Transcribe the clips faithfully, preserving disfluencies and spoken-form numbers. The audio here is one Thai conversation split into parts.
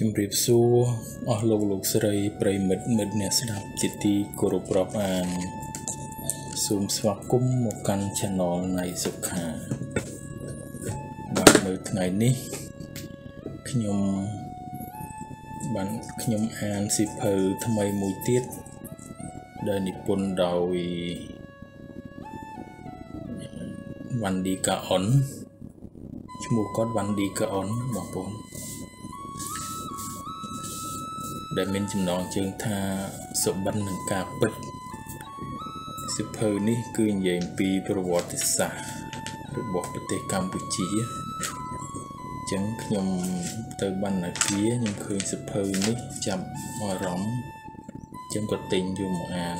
จุมรีบสู้อ๋อโลกโลกสลายปลายมืดมืดเนี่ยสนับจิตติกรุปรับอ่านซูมสวักกุ้มหมกันชนอลในสุขาบางมือไงนี่ขยมบันขยมอ่านสิเพอทำไมมูติดได้นิพนธ์โดยวันดีกะอ่อนชั่วโมงก็วันดีกะอ่อนบอกผมได้เม้นจำนองเชิงท่าสมบัติหนึ่งกาปิดสิเพอนี่คือใหญ่ปีประวัติศาสตร์บอกประเทศกัมพูชีจังยมเตอบันนาเพียยมคืนสิเพอนี่จำมอร้องจังก็ติงอยู่มอ่าน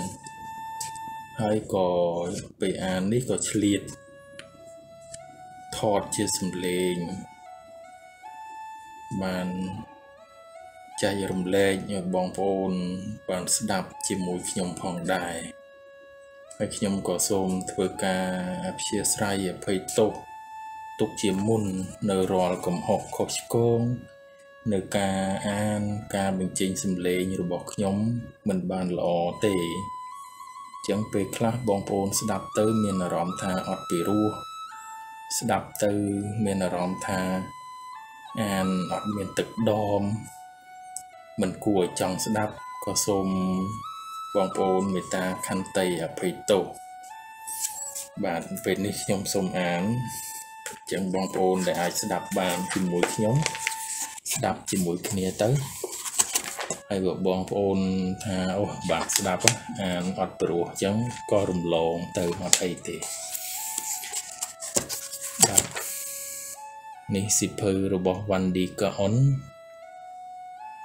ให้ก่อไปอ่านนี่ก็เฉลี่ยทอดเชื่อสำเร็จมันใจรำเล่ยอย่างบองโอนบานสดับจิมุยขยมพองได้ให้ขยมก่อสมเถื่อกาเพียสไรอย่าเพยตกตกเจียมุนเนรอลกลมหกขบชิโกงเนื้อกาอ่านกาเป็นจริงสำเร็จอย่างบอกขยมเหมือนบานหล่อเตะจังไปคลาบบองโอนสดับเติมเมียนรอมทาอดปีรัวสดับเตือเมนรอมทาอ่านอดเมียนตึกดอมเหมือนกลัวจังสดับก็สมบองโอนเมตาคันเตอภัยโตบาทเป็นนิยมสมอ่านจังบองโอนได้อาจสดับบานจิมวยขยมสดับจิมวยขเนเตอไอ้พวกบองโอนทาโอบาทสดับอ่านอดปลัวจังก็รุมลงเตอมาไทยเตนี่สิเพอระบบวันดีกะอ่อน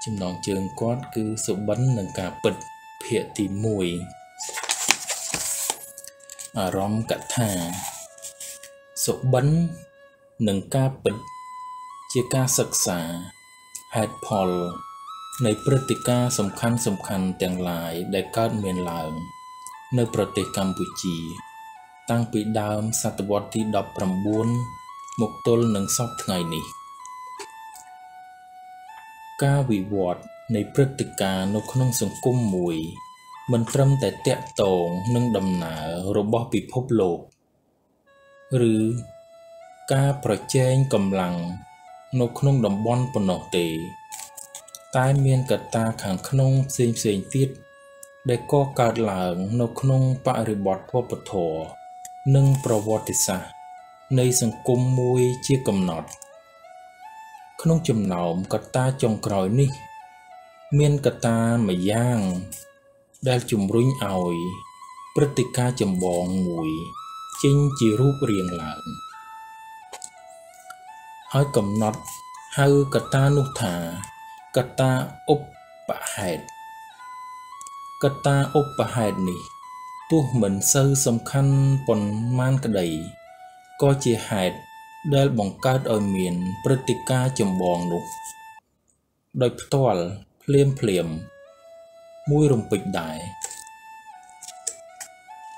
จำนองเชิงก้อนคือสมบัติหนังกาปิดเพียตีมวยอารมณ์กะทาสมบัติหนังกาปิดเจ้าการศึกษาเหตุผลในพฤติการสำคัญสำคัญแต่งหลายได้เกิดเมืองหลายในประเทศกัมพูชีตั้งปีดาวศตวรรษที่ดับประบุนมุกตลหนึ่งซอกไงนี่กาวิวอดในพฤติการนกน้องสังคมมวยมันตรมแต่เตะตองนึ่งดำหนาระบบปิภพโลกหรือกาประเจงกำลังนกน้องดำบอลปนอกเตะใต้เมียนกัตตาขังขนงเสียงเสียงติดได้ก่อการหลังนกน้องปะริบอดพวกปทอนึ่งประวัติศาสตร์ในสังคมมวยเชี่ยกำหนดขนมจำหนอมกัตตาจงกรอยนี่เมียนกัตตาไม่ย่างได้จุ่มรุ่งเอาปรติกาจำบองมวยจริงจีรูปเรียงหลังให้กำหนดให้กัตตานุธากัตตาอุปปะเหตุกัตตาอุปปะเหตุนี่ตัวเหมือนเสื้อสำคัญปนมานกระไดก็เจียหายได้บังการอเมียนปรติกาจมบองนุกโดยตอลเพลียมเพลียมมุ้ยรมปิดได้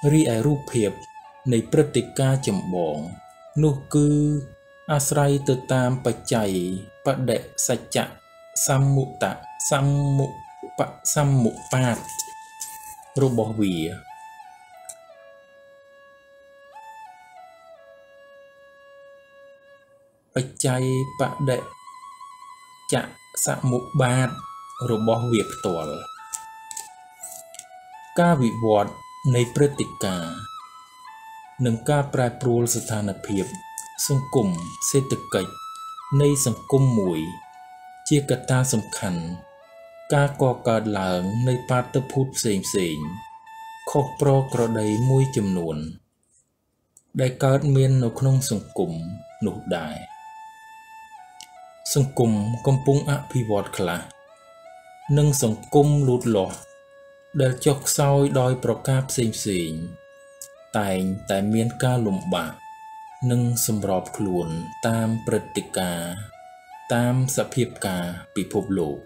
รีไอรูปเพียบในปรติกาจมบองนุกคืออาศัยติดตามปัจจัยปเดสัจจะสัมมุตะสัมมุปะสัมมุปาตรูปบวีปัจจัยปะเดจะสมุบาทระบบเวียบตัวกาวิวอดในพฤติกาหนึ่งกาแปรปรวนสถานเพียบสังคมเศรษฐกิจในสังคมมวยเจียกตาสำคัญกาก่อการหลังในปาตพุทธเสียงเสียงขอกโปรกระไดมวยจำนวนได้การเมียนนกนงสังคมหนุกได้สังคมกำปุงอภิวรคละนึ่งสังคมหลุดหลอดได้จอกซอยดอยประกาศเสียงเสียงแต่แต่เมียนกาลุมบะนึ่งสำรอบขลุ่นตามปรติกาตามสเพียบกาปิภพโลก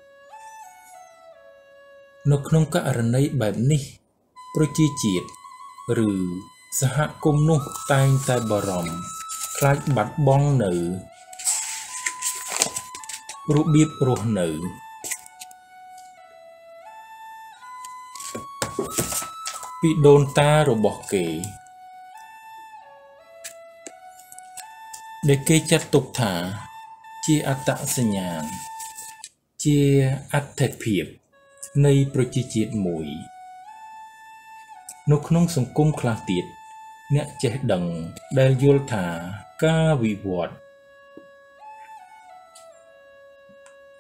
นกนงกะอรนัยแบบนี้ประจีจีดหรือสหกรมนุกตายแต่บรมคล้ายบัดบ้องหนือ รูบีบรูหนึ่งปีโดนตารูบอกเกยเด็กเกยจัดตกถาเจียอัตตสัญญาณเจียอัตเทพเพียบในประจิจิตมวยนกน้องสังคมคลาติดเนื้อเจดังได้ยุลถากาวิวอด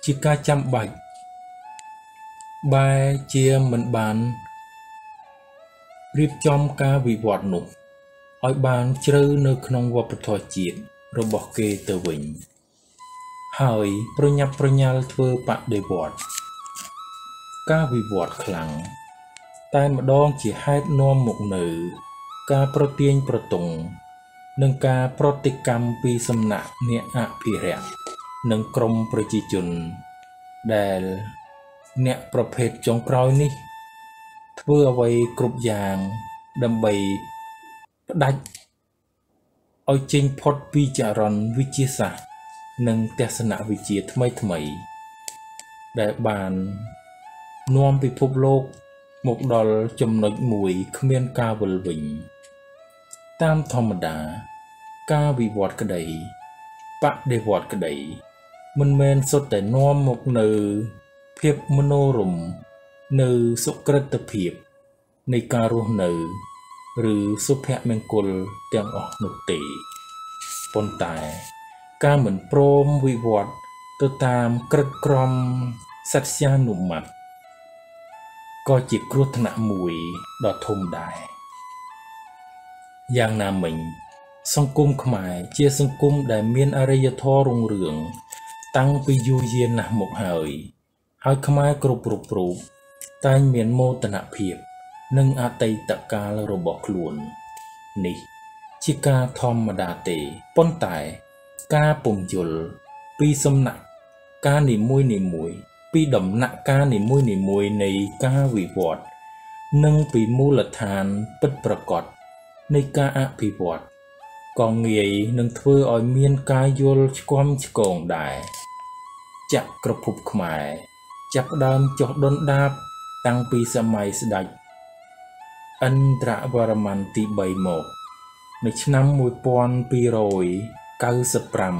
จิกาจำใบบายเจียเหมือนบานรีบจอมกาวิวอดหนุกอ้อยบานเจริญนกน้องวัปทอจิตระบอกเกเตวิญหายประยับประยัลเทอปะเดวอดกาวิวอดคลังตายมาดองจีให้นอมหมกหนือการประเตียนประตงหนึ่งการปฏิกรรมปีสำนักเนอภิเรศหนึ่งกรมประจิจุนเดลเนประเภทจงกรอยนี่เพื่อไว้กรุบยางดำใบดัดเอาจริงพอดปีจารอนวิจิศาสตร์หนึ่งเทศนาวิจิตทำไมทำไมได้บานนอมไปพบโลกหมกดอลจำนวนมวยเขมียนกาวลวิงตามธรรมดากาวิวอดกระไดปะเดวอดกระไดมันเมนสดแต่น้อมหมกเนื้อเพียบมโนรมเนื้อสุกระตะเพียบในการุเนื้อหรือสุภะเมงกลเตียงออกหนุติปนตายกาเหมือนโปรมวิวอดตัวตามกระกรอมสัตยานุมัดก็จิตครุฑนะมวยดอดทมได้อย่างนามมิงสังคมขมายเจียสังคมได้เมียนอารยธรรงเรืองตั้งไปยูเยียนนะหมกหายหายขมายกรุบกรุบกรุบตายเมียนโมตนะเพียบนึ่งอาเตตะกาลระบอกลวนนี่ชิกาธรรมดาเตป้นตายกาปุ่มยุลปีสำนักกาหนีมวยหนีมวยปีดำหนักกาในมวยในมวยในกาวิวอดนึ่งปีมูลฐานปิดประกอบในกาอภิวอดกองเงียนึ่งเทืออ่อยเมียนกายโยลความชกองได้จับกระพุบขมายจับดำจดดนดาบตั้งปีสมัยสดัยอันตรวรมันติใบหมกในชนะมวยปอนปีโรยเก้าสปรัม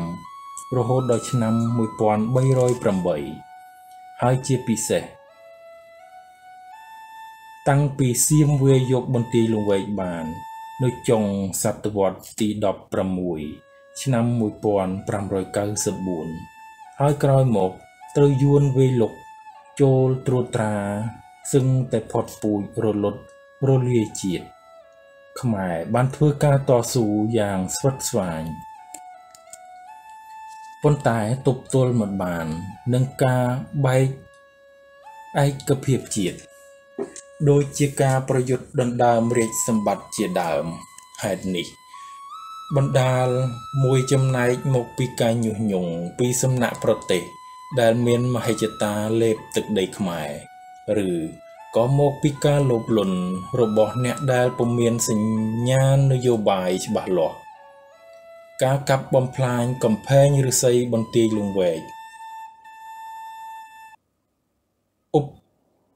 โรโหดอยชนะมวยปอนใบโรยปรำใบหายเจียปีเสตั้งปีเซียมเวยกบนตีลงไว้บานโดยจงสัตวรรษตีดอกประมุยชนะมวยปอนปรำรอยเก้าสบุญหายกรอยหมกเตยยวนเวลกโจลตรตราซึ่งแต่พอดปูยรลดโรเลียจีดขมายบ้านเพื่อการต่อสู้อย่างสวัสดิ์สวายปนตายตบตัวหมดบานนังกาใบไอกระเพียบจีดโดยเจียกาประยุทธ์ดันดามเรียกสมบัติเจียดามหายนิบรรดาลมวยจำนายหมกปีกายหยุ่งหยงปีสำนักประเตดานเมียนมหาจตาเล็บตึกใดขมายหรือก็หมกปีกาหลบหล่นระบบเนี่ยดาลประเมียนสัญญาณนโยบายฉบับหลอกกากับบอมพลายกำแพงหรือไซบนตีลุงเวกอุป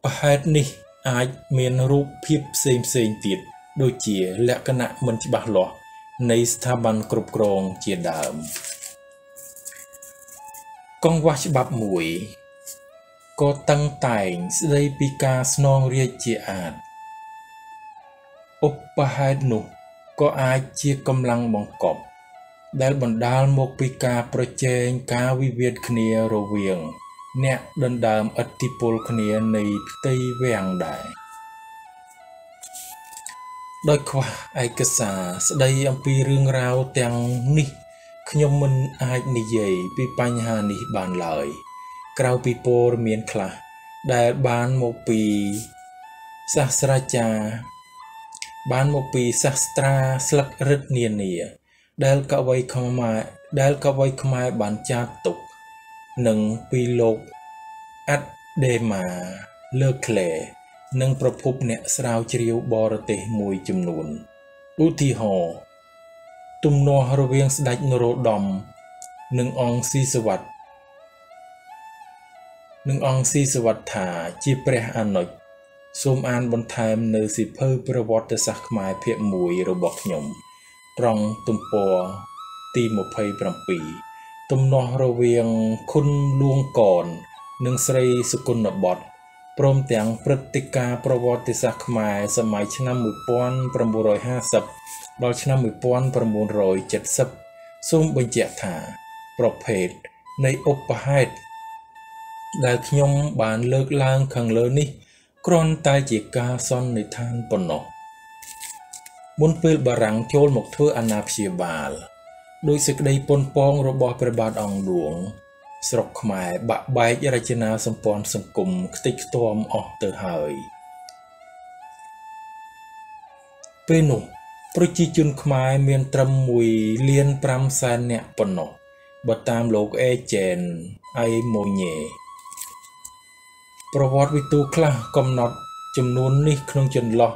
ปะเหตุนี้อาจเมียนรูปเพียบเซมเซนติดโดยเจียและคณะมันฉบับหลอในสถาบันกรุบกรองเจียดามกองวัชบับมวยก็ตั้งแต่งได้ปีกาสนองเรียเจียอาดอุปปะเหตุนุก็อาจเจียกำลังบังกอบได้บรรดาลมกปิกาประเจงกาวิเวียนคเนียโรเวียงเนตดันดามอติโพลคเนียในไตเวียงได้โดยควาไอกษาสดายอัมพีเรื่องราวแต่งนี้ขยมมันอายนิเยปีปัญหานิบานเลยกราวปีโปรเมียนคลาได้บานมกปีศาสตราจาบานมกปีศาสตราสลักฤทธิ์เนียเนียได้กวัยขมายได้กวัยขมายบานจากตุกหนึ่งปีโลกอัดเดมาเลิกแคลหนึ่งประพบเนี่ยสราวเชียวบรเตมวยจำนวนอุทิหอตุมนอฮรเวียงสดายนโรดอมหนึ่งองศีสวัสดิ์ นึ่งองศีสวัสดิ์ถาจีเปรอนุสมานบนไทม์เนสิเพื่อประวัติศาสตร์หมายเพียมวยระบบหยมตรองตุ่มปอตีหมดเพย์ปรำปีตุ่มนอระเวียงคุณลวงก่อนหนึ่งสรีสกุลนบดพร้อมแต่งปฏิกาประวัติศาสตร์หมายสมัยชนะมือป้อนประมูลรอยห้าสิบดอชนะมือป้อนประมูลรอยเจ็ดสิบส้มบรรจักถาประเพทในอุปหัยได้ขยมบานเลิกลางขังเลนี่กรอนตายจีกาซ่อนในทานปนอกบุญเปิลบารังโจลหมกเทออนาพิบาลโดยศึกใดปนปองระบอบประบาดองหลวงสรกหมายบะใบยรจนาสมปอนสังคมติกตอมออกเตอร์เฮยเปนุประจิจุนขมายเมียนตรำมุยเลียนปรำแสนเนปนอกบัดตามโลกเอเจนไอโมเยประวัติวิตูคลากำหนดจำนวนนี้ครึ่งจนหลอก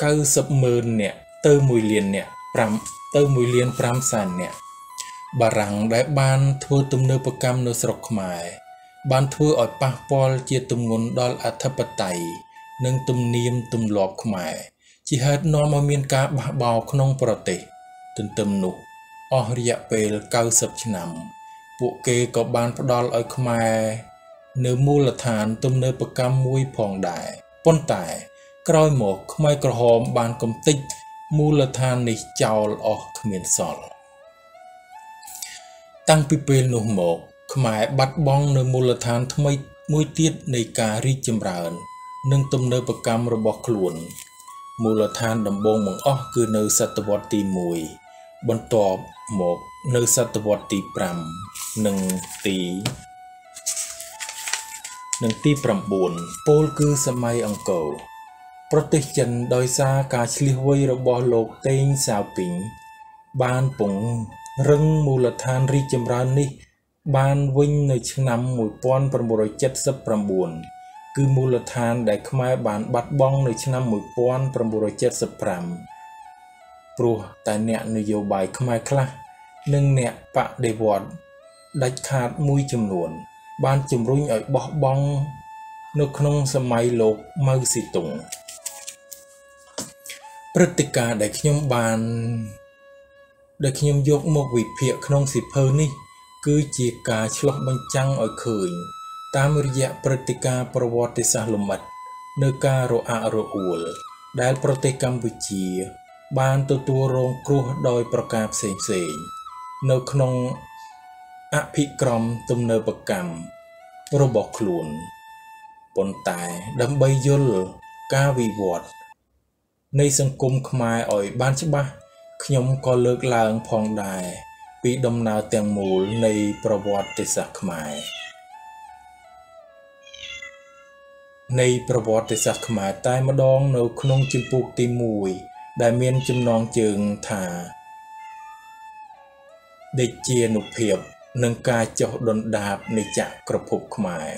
เก้าสิบหมื่นเนี่ยเติมมวยเลียนเนี่ยปรำเติมมวยเลียนปรำสันเนี่ยบารังได้บ้านทั่วตุมเนปกรรมเนสรกหมายบ้านทั่วอดปะปอลเจียตุมงนดอลอัธปไตยหนึ่งตุมเนียมตุมหลอกหมายจีฮัดนอมเมียนกาบะเบาขนงปรติตุนตุมหนุออริยะเปลเก้าสิบชนำพวกเกก็บานพดอลไอขมาเนื้อมูลฐานตุ่มเนื้อประกำมวยผ่องได้ป้นตายกร้อยหมกไมกระหอมบานกำติมูลฐานในเจ้าออกเขมียนสอนตั้งปีเปลหนุ่มหมกขมาบัดบ้องเนื้อมูลฐานทำไมมวยตีดในการรีจำเริญนึ่งตุ่มเนื้อประกำระบบขลุ่นมูลฐานดำบงมังอ้อคือเนื้อสัตวัตตีมวยบนตอบหมกเนื้อสัตวัตตีปรำหนึ่งตีหนึ่งตีประบุนโปลคือสมัยอังกฤษประเทศจีนโดยซาการชลิวยระบอบโลกเต็งสาวปิงบ้านปุ่งเรื่องมูลฐานริจมรานิบ้านวิ่งในชนะมวยป้อนประบุรอยเจ็ดสับประบุนคือมูลฐานได้ขมายบ้านบัดบ้องในชนะมวยป้อนประบุรอยเจ็ดสับพรำปลัวแต่เนี่ยนโยบายขมายคละหนึ่งเนี่ยปะเดวอดได้ขาดมุยจำนวนบ้านจำรุ่งอ่อยบอบบองนกนงสมัยโลกมือสิตุงปรติกาได้ขยมบานได้ขยมยกมกวิเพียขนงสิเพอนี่คือจีกาฉลองบัญจังอ่อยเขยตามระยะปรติกาประวัติศาสตร์ลมัดเนกาโรอาโรอูลได้ประเทศกัมพูชีบ้านตัวตัวโรงครัวโดยประกาศเสียงเสียงนกนงอภิกรมตุมเนปกรรมระบบขลุ่นปนตายดำใบยุลกาวีวอดในสังคมขมายอ่อยบ้านชบะขยมก็เลิกลางพองได้ปีดำนาเตียงหมูในประวัติศาสตร์ขมายในประวัติศาสตร์ขมายใต้มะดองเนขนงจิมปูกตีมวยได้เมียนจิมนองจึงถาเด็กเจียนุเพียบนังกาเจาะดนดาบในจักรภพขมาย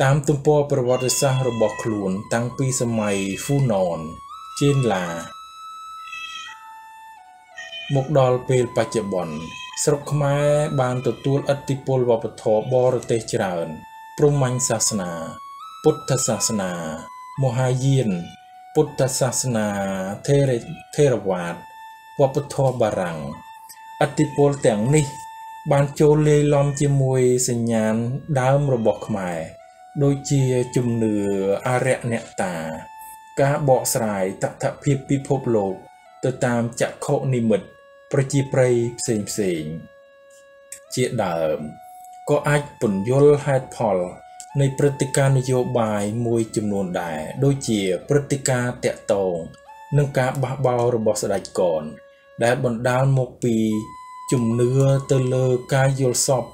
ตามตุมปอประวัติศาสตร์ระบบขลุ่นตั้งปีสมัยฟูนอนเจนลามกดอลเปลปัจจุบันสรบขมายบานตัวตัวอติพลวัปทบรเตจรานปรุมังศาสนาพุทธศาสนามหายินพุทธศาสนาเทเรเทรวาดวัปทบารังอติพลแต่งนี่บานโจเลลอมจีมวยสัญญาณดาวระบบหมายโดยเจียจุ่มเหนืออาระเนตากาเบาะสายตัทพิพิภพโลกตัวตามจักโคนิมิตประจีปรายเสียงเสียงเจียเดิมก็อาจผลยลไฮพอลในปฏิการนโยบายมวยจำนวนได้โดยเจียปฏิการเตะตรงนังกาบะเบาระบบสลายก่อนได้บรรดาหมกปีจุ่มเนื้อเตลเลกายโยสอบ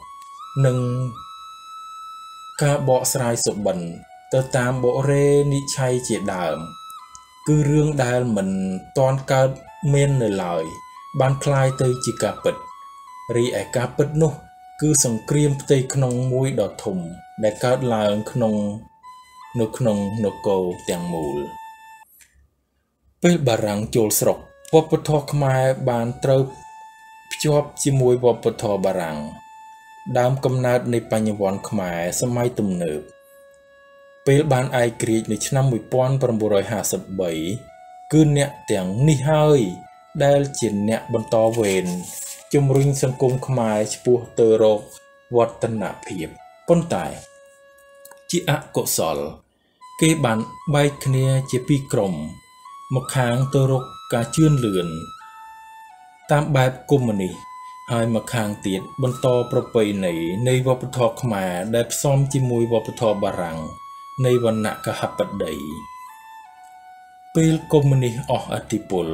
หนึ่งกาเบาะสายสบันเตตามโบเรนิชัยเจดามคือเรื่องได้เหมือนตอนกาเมนในลอยบานคลายเตยจิกาปิดรีไอกาปิดนุคือสังเกรียมเตยขนงมวยดอทมได้กาลายขนงนกขนงนกโกเตียงมูลเป็นบารังโจลสรกปปทขมายบานเติบจ จอบจิมวยบอบปทบารังดามกำนัดในปัญญวันขมายสมัยตุ่มเนิบเปิลบานไอกรีดในชนะมวยป้อนปรมบุรอยหาสบายคืนเนี่ยเตียงนิเฮยได้จินเนี่ยบรรทอเวนจมริงสังคมขมายชปูเตอร์โรวัตนาเพียบป้นตายจิอะกสลเก็บบานใบคเนียเจปีกรมมะขางเตอร์โรกาชื่นเลือนตามแบบกุมณีหายมาคางเตียนบรรทอประไปไหนในวปทขมาได้ซ้อมจิมวยวปทบารังในวันนักหับปัดใดเปลกุมณีออกอธิปล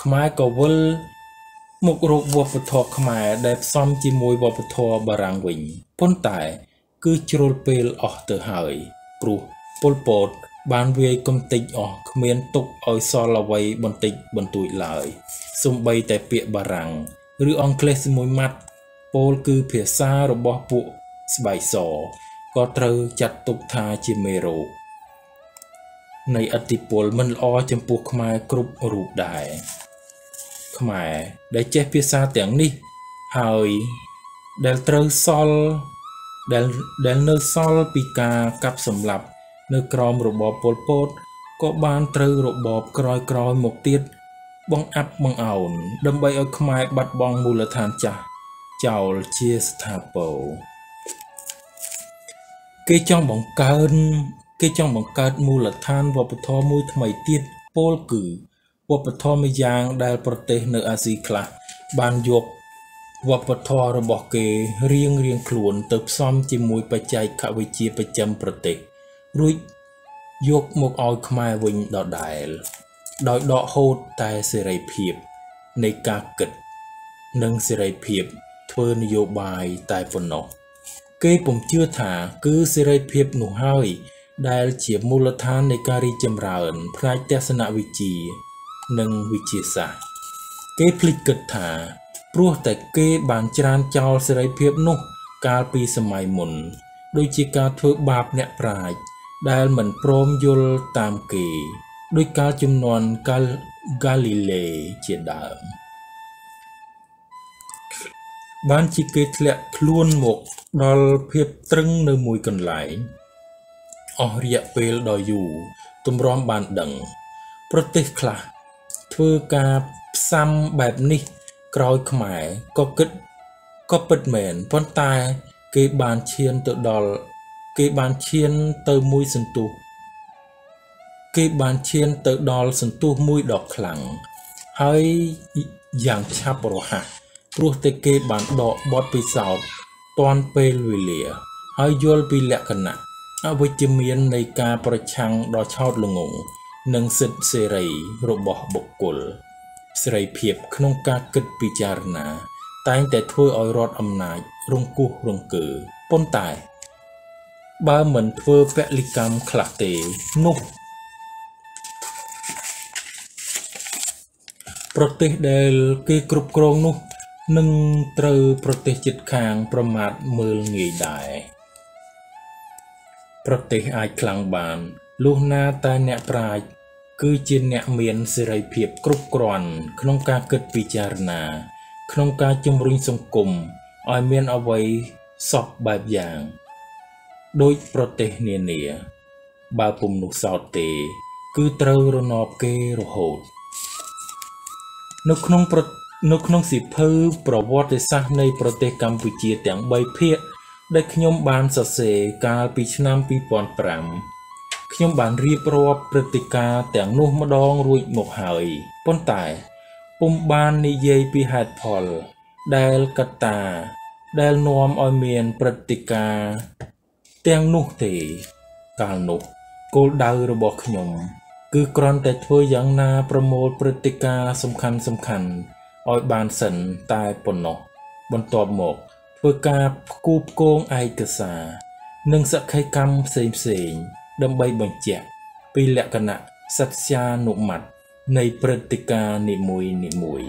ขมายกวลมุกรบวปทขมาได้ซ้อมจิมวยวปทบารังวิญพ้นตายคือจรเปลออกเตอหายปลุกปลปดบานเวกมติออกเมียนตุกออยซอลวัยบนติบนตุยลายสมใบแต่เปียบารังหรือองเคลสมวยมัดโปลคือเพียซาระบอปุสบายซอก็เตอจัดตุกทาจิเมโรในอติปลมันออจำพวกขมายกรุบรูปได้ขมายได้เจ็บเพียซาเตียงนี่หายเดลเตอซอลเดลเดลเนอซอลปีกากับสำหรับเนื้อกรอมระบอบโปลโปดก็บานเตอร์ระบอบกรอยกรอยหมกเตี้ยบังอับบังเอาดำใบเอาขมายบัดบองมูลฐานจ่าเจ้าเชียสถาโปเกจองบังเกินเกจองบังเกิดมูลฐานวัปทอมวยทำไมเตี้ยโปลกือวัปทอไม่ยางได้ประเทศเนออาซีคลาบานยกวัปทอระบอบเกเรียงเรียงขลุ่นเติบซ้อมจิมวยปัจจัยขวิจีประจำประเทศรุยยกหมกออยขมายวิ่งดอดได้ดอยดอโหดแต่เสรีเพียบในกาเกิดนังเสรีเพียบเพื่อนโยบายแต่ฝนนกเกยผมเชื่อถาคือเสรีเพียบหนุ่มห้อยได้เฉียบมูลฐานในการจำเริญพระเทศนาวิจีนังวิจิสาเกยพลิกเกิดถาพรัวแต่เกยบานจรานเจ้าเสรีเพียบนกกาปีสมัยหมุนโดยจิการเถื่อบาปเนี่ยปลายได้เหมือนพร้อมยลตามเกยโดยการจำนวนกากาลิเลเจดามบ้านจิเกตเละคล้วนหมกดอลเพียบตรึงในมวยกันไหลอเรียเปลดอยอยู่ตุมร้อมบานดังประเทศคลาเพื่อการซ้ำแบบนี้กรอยขมายก็กึดก็เปิดเหม็นพ้นตายเกยบานเชียนเตอดอลเกยบานเชียนเตอมวยสันตุเก็บบานเชียนเตอดอลสันตุมุยดอกขลังให้อย่างชับโรหะรูเตเก็บบานดอกบอดปีสาวตอนเปลุยเหลี่ยให้ยลปีแหลกขณะอวิจิเมียนในการประชังดอชอบลงงนังสิทธิ์เสรีระบบบกุลเสรีเพียบขนงการกึดปิจารณาแต่แต่ถ้วยออยรอดอำนาจรุงกู้รุงเกือป้นตายบ้าเหมือนเพื่อแปะลิกรรมขลักเตนุกประเทศเดลเกยกรุบกรองนุนึ่งเตอประเทศจิตคางประมาทเมืองเงยได้ประเทศไอคลังบานลูกนาตาเนปรายคือจินเนเมียนเสรีเพียบกรุบกรอนขนมการเกิดปิจารณาขนมการจมรุงสังคมออยเมียนเอาไว้สอบแบบอย่างโดยประเทศเนียเนียบาปุ่มนุสาวเตคือเตอรนอบเกโรโหดนกนงประนกนงสิเพิ่มประวัติศาสตร์ในประเทศกัมพูชีแต่งใบเพียได้ขยมบานสเสกาปีชนามปีปอนปรำขยมบานรีบรอบปฏิกาแต่งนุ่มมดองรุ่ยหมกหายป้นตายปุ่มบานในเยปีหาดพอลเดลกตาเดลนอมอเมียนปฏิกาแต่งนุ่มเตะกาลนุกโกลดาวระบอกขยมคือกรอนแต่เธอยังนาประโมทปฏิติกาสำคัญสำคัญออยบานสันตายปนนกบนตอบหมกเพื่อกากูบโกงไอกษาหนึ่งสักใครกรรมเสมเสงดำใบบังเจ็บปีละกณะสัจญาหนุมัดในปฏิติกาหนิมวยหนิมวย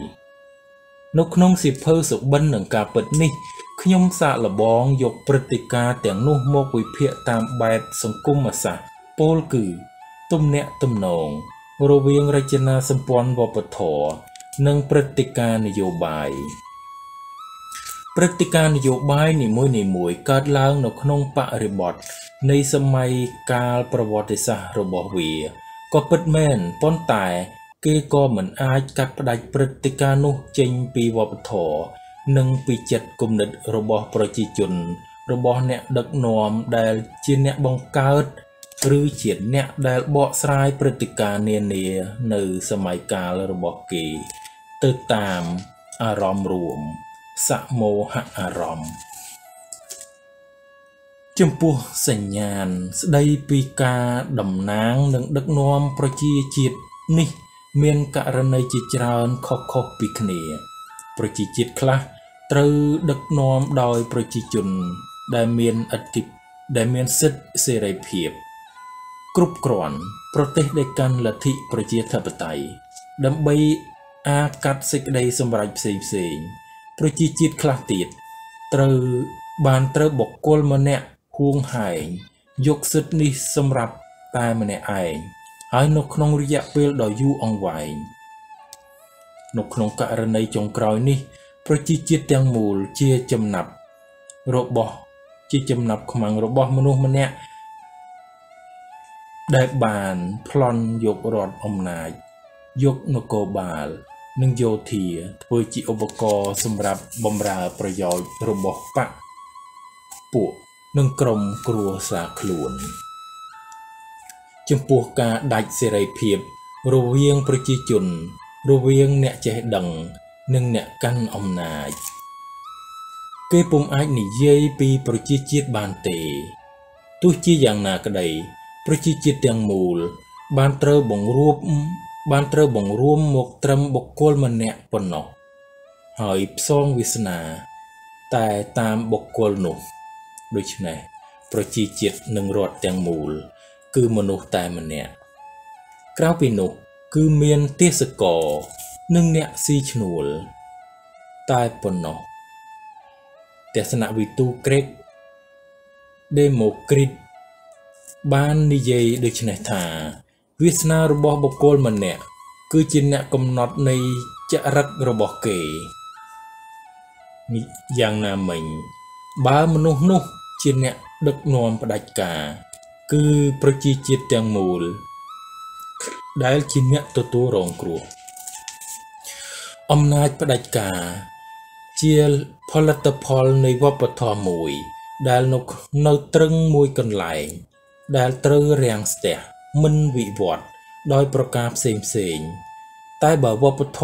นกนงสิเพอสุบันหนังกาเปิดนี่ขยมสะละบองยกปฏิติกาแต่งนุ่มโมกุยเพียตามแบบสังกุมอาสาโปลกือตุ่มเนะตุ่มนองระเวียงรจนาสัมปวนวปทนังปฏิการนโยบาย ปรติการนโยบายในมวยในมวยการล้างนกนงปะริบอดในสมัยกาลประวัติศาสตร์ระบอบเวียก็เปิดแม่นป้อนแต่เกี่ยก็เหมือนอาจกัดประดับปรติการนุเจงปีวัปถอหนึ่งปีเจ็ดกุมนิดระบอบประจิจุนระบอบเนดักนอมได้เจียนเนบองเกิดหรือเจียนเนได้เบาะสายปรติการเนียเนียในสมัยกาลระบอบกีติดตามอารมณ์รวมสะโมหะอารมณ์จำพวกสัญญาณได้ปีกาดำนางหนึ่งดักนอมประจีจิตนี่เมียนกะระในจิตรานคอกคอกปีกเนียประจีจิตคละตรือดักนอมโดยประจีจุนได้เมียนอธิบได้เมียนสิทธิเสรีเพียบกรุบกร่อนประเทศได้กันลัทธิประจีธาปไตยดำใบอากัดสิกได้สมรัยเสียเสียประจิจิตคลาติดตรือบานตรบกกลมเนะห่วงหายยกสุดนี้สำหรับตายมเนะไอหายนกนงระยะเปลดอยยูองไหวนกนงกะระในจงกรอยนี่ประจิจิตแตงมูลเจียจำนับรบบ่จีจำนับขมังรบบ่มนุษย์มเนะได้บานพลอนยกรอดอมนายยกนกบาลนึ่งโยธีเพื่อจิอุปกรณ์สำหรับบำราประโยชน์ระบบปะปุนึ่งกรมกลัวสาขลุ่นจำพวกกาดัดเสรีเพียบระเวียงประจิจุนระเวียงเนะเจดังนึ่งเนะกันอมนายเกยปุ่มไอหนีเย่ปีประจิจิตบานเตตุจีอย่างนากระไดประจิจิตยังมูลบานเตอบ่งรูปบ้านเตอบ่งร่วมหมกตรมบกกลมันเนะปนนอหอยซ่องวิสนาแต่ตามบกกลหนุ่มโดยเฉพาะประจีจิตหนึ่งรอดแตงมูลคือมนุษย์แต่มันเนะกล้าวปีนุคือเมียนเทศกอหนึ่งเนะซีฉนูลตายปนนอแต่สนาวิตูเกรกเดโมกริตบ้านนิเยโดยเฉพาะท่าวิสนาระบอบกลมันเนี่ยคือจินเนี่ยกำหนดในจรักระบอบเกยอย่างนามิงบ้ามนุษย์นุจินเนี่ยดักนอมประดักกาคือประจีจิตแตงมูลได้จินเนี่ยตัวตัวรองกลัวอำนาจประดักกาเจียพลัตพลในวัปทอมวยได้นกนกตรึงมวยกันไหลได้ตรึงแรงเสียมันวิวอดโดยประกาศเสงๆใต้บ่าวปท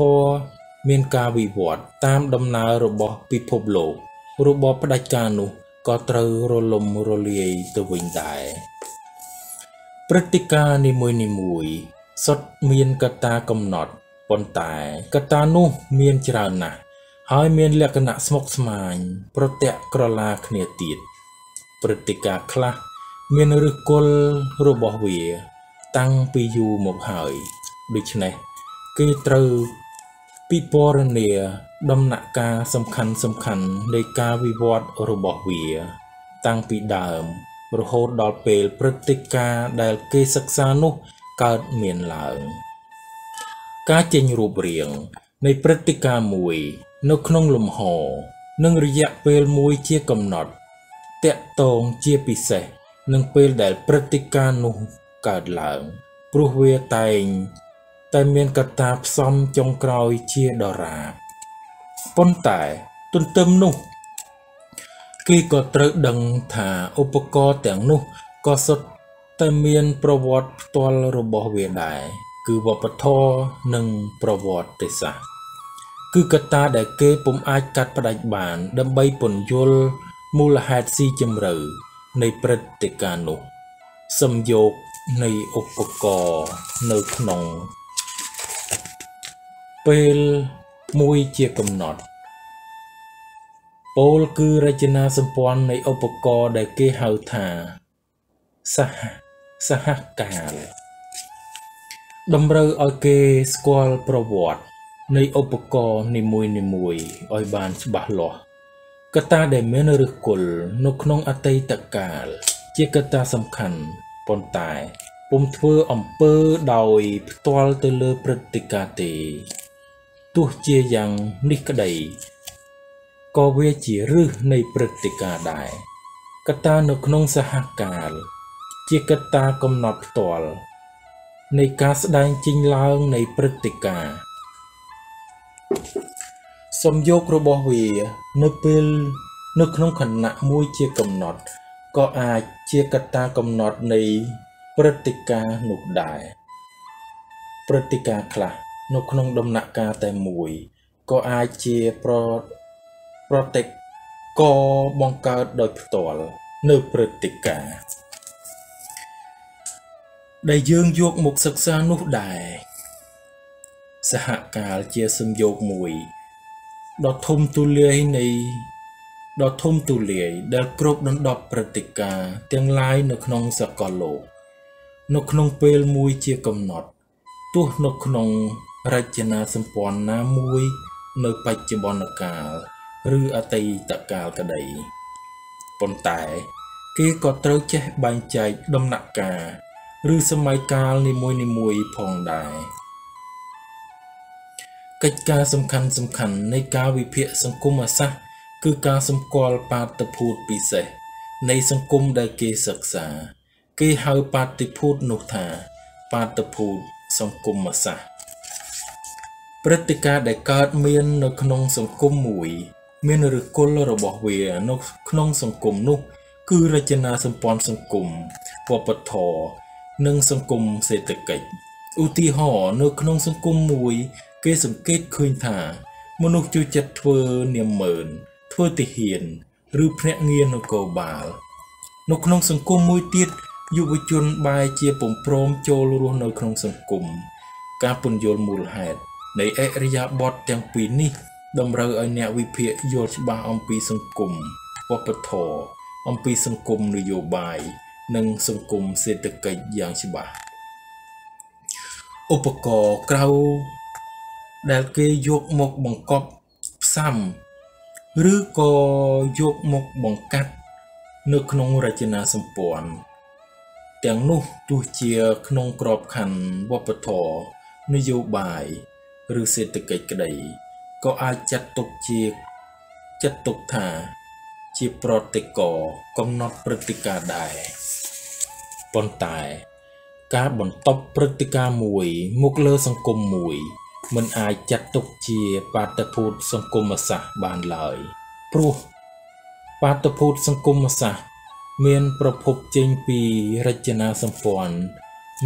เมียนกาวิวอดตามดำนาระบอบปิภพโลกระบอบประดักานุก็ตรือรลมรเลียตะวินได้ปรติการในมวยในมวยสดเมียนกตากำหนดปนตายกตานุเมียนจรานะหายเมียนลักษณะสมกสมานประเตะกระลาเนียติดปรติกาคละเมียนรุกลระบอบเวียตั้งปียูหมกหายดิฉนัยกีตรูปีปอร์เนียดำหนักกาสำคัญสำคัญในกาวิวัตระบอบเวียตั้งปีดามระโหดดอลเปลปรติกาได้เกศึกษานุเกิดเมียนหลังกาเจงรูปเรียงในปรติกามวยนกนงลมหอนึ่งระยะเปลมวยเชี่ยกำหนดเตะตองเชี่ยปิเสหนึ่งเปลได้ปรติการนุเกิดหลังปลุกเวทไตแต่เมียนกตาซ้ำจงกรอยเชียดราปนแต่ตุนเติมนุกีก็ตรึกดังถาอุปกรณ์แต่งนุก็สดแต่เมียนประวัติตัวระบอบเวทได้คือวัปทอหนึ่งประวัติศาสตร์คือกตาได้เกยปุ่มอาจกัดประดับบานดำใบปนยลมูลหาซีจำเรือในปรติการนุสมโยกในอุปกรณ์ในขนมเปลมวยเจียกำหนดโปลคือรจนาสัมพันธ์ในอุปกรณ์ได้เกี่ยวถาสหสหการดำเรือเอาเกสควอลประวัติในอุปกรณ์ในมวยในมวยออยบานฉบับหลอกตาได้เมนรุกลนกนงอติตกาลเจียกตาสำคัญปนตายปุ่มเพื่ออมเปอร์ดอยตัวเตลปรติกาเตตุเจียยังนิกไดก ก็เวจีรื้อในปฏิติกาได้กตาหนุกนงสหการเจกตากำหนดตัวในการแสดงจริงลางในปฏิติกาสมโยกระบวีนเปลนึกน้องขณะมวยเจียกำหนดก็อาจเจียกตากำหนดในปฏิกาหนุกได้ปฏิกาคละนึกน้องดำหนักกาแต่มวยก็อาจเจียโปรโปรเทคก็บังเกิดโดยตัวในปฏิกาได้ยื่นโยกมุกศึกษาหนุกได้สหการเจียสมโยกมวยดอกทุ่มตุเลียในดอกทุ่มตุเลียดอกกรบดอกดอกปฏิกาเตียงลายนกนงสกอโลกนกนงเปลมวยเจียกำหนดตัวนกนงรัชนาสมปอนน้ำมวยในปัจจุบันกาลหรืออติตกาลกระไดปนแต่กีก็เต้าเจ็บบางใจดำหนักกาหรือสมัยกาลในมวยในมวยพองได้กิจการสำคัญสำคัญในการวิเพศสังคมศาสตร์คือการสำกอลปาติพูดปิเสในสังคมได้เกศึกษาเกหาปาติพูดนุธาปาติพูดสังคมศาสตร์ปฏิกาได้เกิดเมียนนขนงสังคมมวยเมียนหรือคนระบบเวียนขนงสังคมนุคือรัชนาสมปอนสังคมวปทหนึ่งสังคมเศรษฐกิจอุทิหอนขนงสังคมมวยเกสสังเกตคืนถามนุษย์จุจัดเทอเนียมเมินเทอติเหียนหรือแพร่เงียนกอบาลนกนงสังคมมวยติดยุบจนบายเจียผมพร้อมโจลรัวนกนงสังคมการปนโยนมูลเหตุในเอริยาบอดแตงปีนี้ดำเนินแนววิเพยโยชบาอมปีสังคมวปทอมปีสังคมนโยบายหนึ่งสังคมเศรษฐกิจอย่างฉบับอุปกรณ์เก่าได้เกยยกมกบังกอบซ้ำหรือก็ยกมกบังกัดนึกขนงราชนาสมปอนแต่งนุ่งตูเจียขนงกรอบขันวปทนโยบายหรือเศรษฐกิจกระไดก็อาจจัดตกเจียจัดตกถาเจียปรติกอกำนดปฏิกาได้ปนตายการบนตบปฏิกามวยมุกเลอสังคมมวยมันอาจจัดตกเจียปาตพูดสังคมศาสตร์บานเลยปรูปาตพูดสังคมศาสตร์เมียนประพบเจงปีรัชนาสมปอน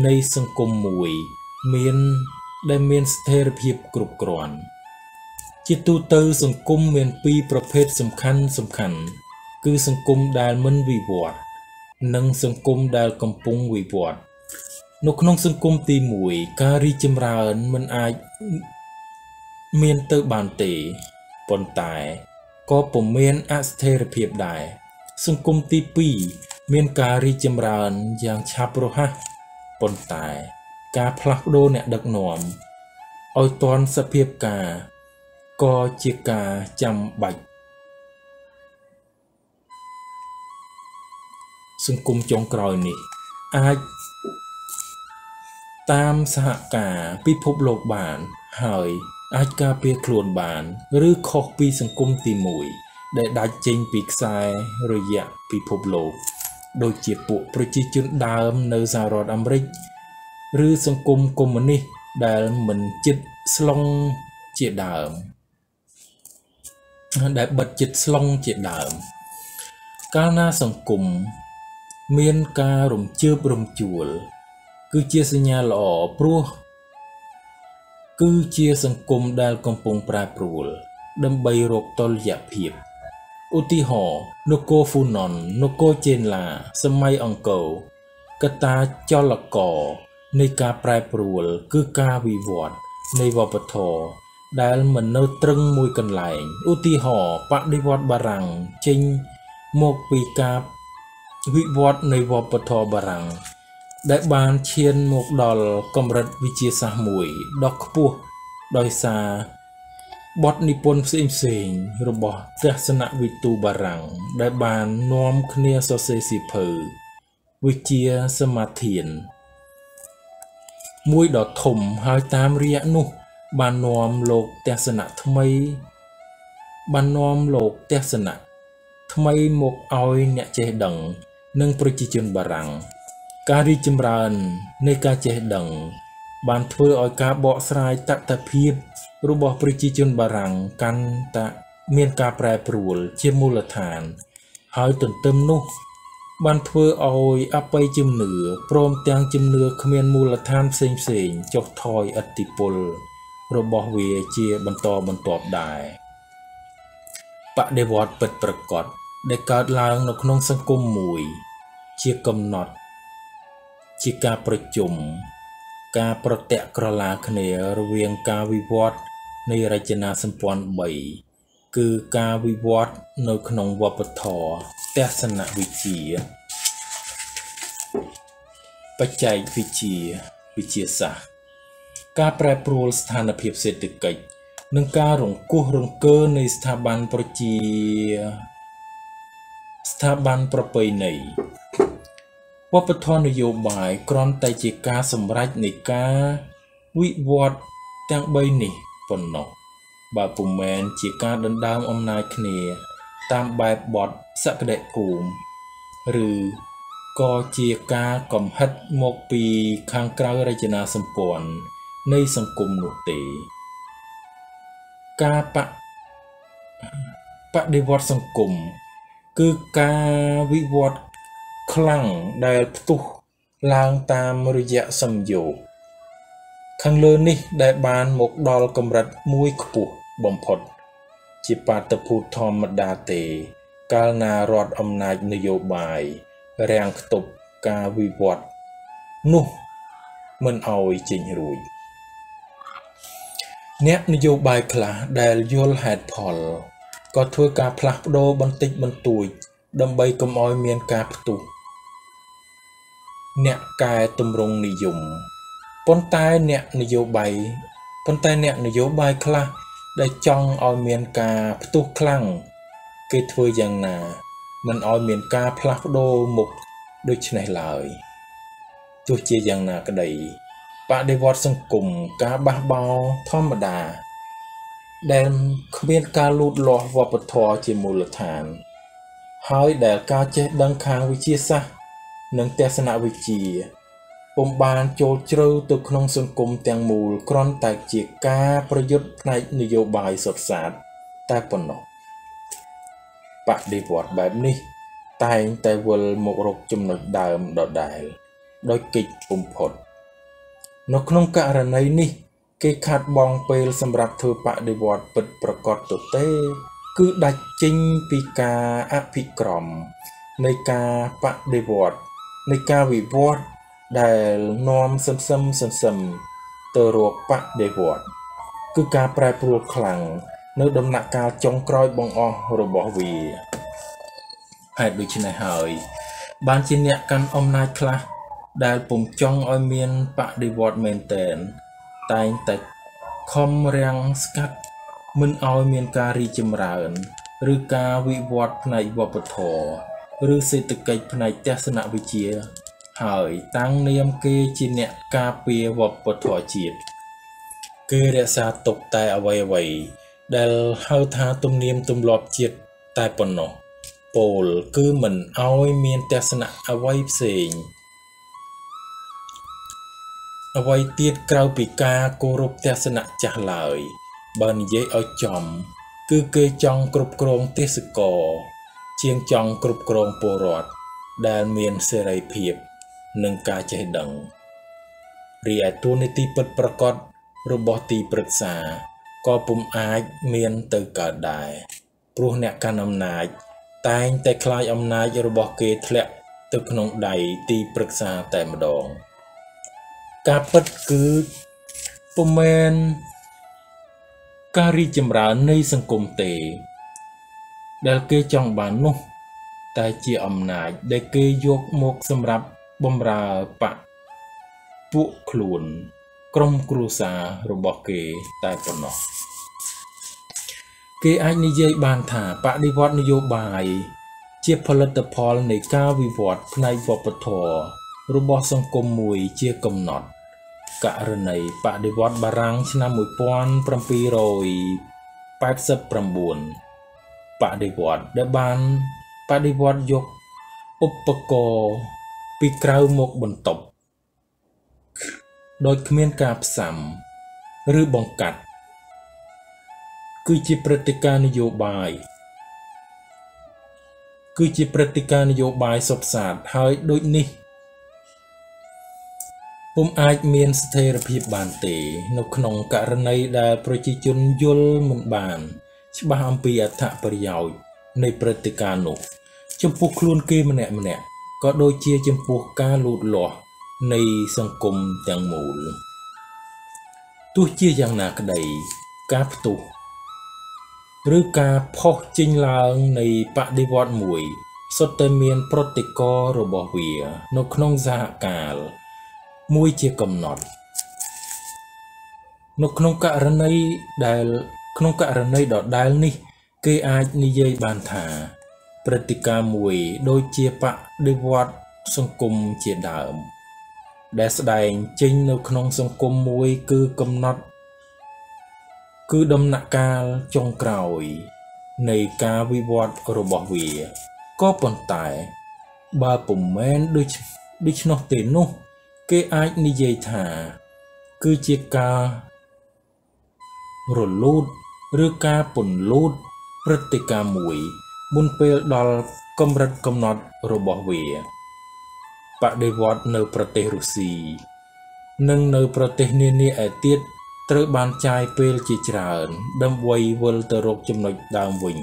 ในสังคมมวยเมียนได้เมียนสเตอร์เพียบกรุบกรอนจิตตูเตอร์สังคมเมียนปีประเภทสำคัญสำคัญคือสังคมดาลมันวิวอดนังสังคมดาลกำปุงวิวอดนกนงสังคมตีมวยการีจำรานมันอาจเมียนเตอบานตีปนตายก็ผมเมียนอัสเทรเพียบได้สังคมตีปีเมียนการีจำรานอย่างชาปโรฮะปนตายการพลักโดเนี่ยดักหนอมเอาตอนสเพียบกาก็เจียกาจำบัดสังคมจงกรอยนี่อาจตามสหกาพิภพโลกบานหายอาจกาเปียโคลนบานหรือขอกปีสังคมตีมวยได้ดัดเจงปีกทรายระยะพิภพโลกโดยเจียปุประจิจุนดามในสหรัฐอเมริกหรือสังคมคอมมิวนิสต์ได้เหมือนจิตสลองเจียดามได้บัดจิตสลองเจียดามการหน้าสังคมเมียนการุมเจือบรุมจูลคือเชียสัญญาหล่อปลัวคือเชียสังคมดาลกำปงปลาปลูลดำใบรกตอลหยาเพียบอุติหอนกโกฟูนอนนกโกเจนลาสมัยอังเกลกตาจอละกอในการปลาปลูลคือการวิวอดในวปทดาลเหมือนเนื้อตรึงมวยกันไหลอุติหอปะดิวอดบารังเจงโมกปีกาวิวอดในวปทบารังได้บานเชียนหมกดอลกำรัดวิเชียสามวยดอกปูดอยซาบอดนิพนธ์สิงเสียงระบบทัศนวิตูบารังได้บานน้อมเคเนียสเซสิเพอวิเชียสมาเทียนมวยดอกถมหายตามเรียนุบานน้อมโลกทัศนทำไม บันนอมโลกเทศนะทำไมหมกเอาเนี่ยเจดังนึ่งปริจิจนบารังการิจมรันในการเจดังบันเพื่อเอาการเบาสายตะตะเพียบรูปปริจิจนบารังกันตะเมียนการแปรปรวนเชี่ยมูลฐานหายตนเติมนุกบันเพื่อเอาอัปไปจิมเหนือพร้อมแตงจิมเหนือเขมียนมูลฐานเสียงเสียงจกทอยอติปลระบบเวเจียบรรทอบรรทอบได้ปะเดวอดเปิดประกอบได้เกิดลางนกนองสังคมมวยเชียกำหนดเชียการประจุมการประแตะกระลาเขเนรเวียงการวิวัฒน์ในรัชนาสัมพันธ์ใบคือการวิวัฒน์ในขนมวัปทอเทศนวิจีปัจจัยวิจีวิจีศาสตร์การแปรปรวนสถานภาพเศรษฐกิจหนึ่งการหลงกู้หลงเกินในสถาบันประจีสถาบันประเพณีวัปทอนโยบายกรอนไตจิกาสมรัยในกาวิวัฒน์แตงใบหนีปนนกบาปุมแมนจิกาดันดามอำนาจเขเนตามแบบบอดสักเดะกูมหรือกอเจียกากล่อมฮัดโมกปีคางกราวไรจนาสมปวนในสังคมนุติกาปะปะดิวัตสังคมคือกาวิวัตคลั่งได้ตุกลางตามมริยะสัมโยคข้างเลินนี่ได้บานหมกดอลกำรัดมุ้ยขปุบ่มพดจิปาตพูทอมดาเตกาลนารอดอำนาจนโยบายแรงตบกาวิวัตนุ่มันเอาจริงรุยเนี้ยนโยบายคลาได้ยลแหดพอลก็ทั่วการพลักโดบันติบันตุยดำใบกำอ้อยเมียนกาประตูเนี้ยกายตมรงนิยมปนตายเนี้ยนโยบายปนตายเนี้ยนโยบายคลาได้จ้องอ้อยเมียนกาประตูคลั่งเกิดทั่วอย่างนามันอ้อยเมียนกาพลักโดหมกโดยชนัยลายตัวเจียอย่างนากระไดปะเดวอดสังกุมกาบาเบาธรรมดาแดนขบวนการลุดล้อวัปทอเจมูลฐานหายแดดการเจดังคางวิจิตรหนังเทศนาวิจีปมบานโจเจอตึกนองสังกุมแตงมูลกรอนไตจิกาประยุทธ์ในนโยบายสดสารใต้ปนกปะเดวอดแบบนี้ตายแต่เวลหมกรกจมหนักดามดอดได้โดยกิจปุ่มผลนกนงการในนี่เกขาดบองเปลสำหรับเธอปะเดวอดเปิดประกอบตัวเต้คือดัดจิงปีกาอภิกรมในกาปะเดวอดในกาวิวอดได้นอมซ้ำซ้ำซ้ำซ้ำตัวรัวปะเดวอดคือการแปรปรวนคลังในดำหนักการจงกรอยบองอรบวีไอ้ดูชนะหายบางชิ้นเนี่ยการอมนายคลาได้ปุ่มจ้องอเมียนปะดิวอดเมนเตนแต่แต่คอมเรียงสกัดมันเอาเมียนการีจมราอนหรือการวิวอดในวัปทอหรือเศรษฐกิจในเทศนวิจีหายตั้งเนียมเกจิเนกาเปียวัปทอจีดเกเรศาตกแต่เอาไว้ไว้ได้เฮาทาตุมเนียมตุมหลอบจีดแต่ปนนอโปลคือมันเอาเมียนเทศนเอาไว้เสียงเอาไว้เตียดกราวปีกาโกรบเทศนาจะหลายบางเย่เอาจอมคือเกยจองกรุบกรองเทศกอเชียงจองกรุบกรองปรอดแดนเมียนเสรีเพียบหนึ่งกาใจดังเรียตัวในที่เปิดประกอบระบบตีปรึกษาก็ปุ่มอาจเมียนเติกาได้ปลุกเนี่ยการอำนาจแต่งแต่คลายอำนาจระบบเกยแทะตึกนองใดตีปรึกษาแต่มาดองการเปิดคือปุ่มเมนการีจมราในสังคมเตะได้เกยจองบานนุแต่เจียอำนาจได้เกยยกหมกสำหรับบำราปะปุขลุนกรมครูสาระบบเกยแต่ปนอกเกยไอนิเยบานถาปะดิวัตนโยบายเจียผลิตพลในการวิวัฒน์ในวัปทอรูปสังคมมวยเจียกำหนดกรณีปฏิวัติบารังชนะมวยปอนประปีโรยแปดสิบประมวล ปฏิวัติได้บานปฏิวัติยกอุปกรณ์ปีกราหมกบนตบโดยเขมียนกาบสัมหรือบงกัดคือจิปฏิการนโยบายคือจิปฏิการนโยบายสบสารหายโดยนี้ผมอาจเมียนสเตอร์พิบบานเตนกนองการในดาประจิจุนยลมุนบานฉบับอัมพีอัฐปริยาวในปฏิการนุจมพูคลุนเกมันแหนมันแหนก็โดยเชี่ยจมพูการหลุดหล่อในสังคมต่างหมู่ตัวเชี่ยอย่างหนักใดกาบตุหรือการพกจิงลางในปฏิวัติมวยสเตเมียนปฏิกรรบเวียนกนองสหการมวยเชี่ยกำหนดนกนองการในดาลนกการในดอดดาลนี่เกออาจนิยบานธาปฏิกรรมมวยโดยเจียปะดิวัดสังคมเจียดามได้แสดงจริงในขนมสังคมมวยคือกำนัดคือดำหนักการจงกล่าวในการวิวัฒน์ระบบวิทยาก็ปนแต่บาปุ่มแมนดิชดิชนอเตนุเกอายนิยธาคือเจียการุนลูดหรือการปุ่นลูดปฏิกรรมมวยบุญเปลดอลกำรัดกำนดระบบเวียปฏิวัติในประเทศรัสเซียนั่งในประเทศเนเนอเตียเตอร์บานชายเปลจิจรานดำไวเวลเตอร์รกจำนวนดาววิญ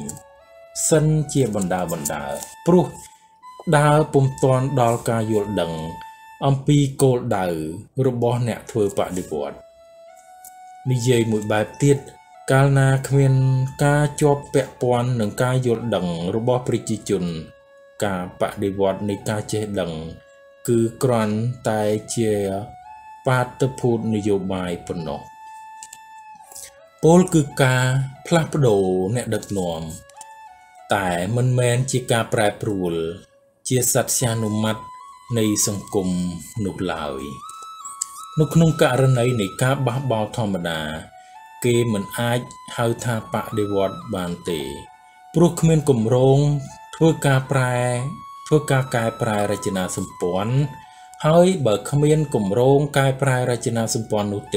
สันเจียบันดาบันดาปรุดาวปุ่มตอนดอลกาโยดังอัมพีโกดาวระบบเนเธอปฏิวัตินิเยมุยแบบเตียการนาเขียนการจบแปะปวนหนึ่งการหยุดดังรูปปริจิจุนการปฏิวัติในการเจดังคือกรันไตเจียปาตพูดนโยบายปนกโพลคือการพลัดโดเนดับนวมแต่มันแมนจิกาแปรปรูลเจียสัตยานุมัติในสังคมนุกลาวนกนุงการในในการบ้าบอธรรมดาเกเหมือนอาจหาทาปะเดวอดบานเตปลุกเมียนกลมรงเพื่อกาแปรเพื่อกากายปลายรจนาสมปอนเฮ้ยเบิกเมียนกลมรงกายปลายรจนาสมปอนนุเต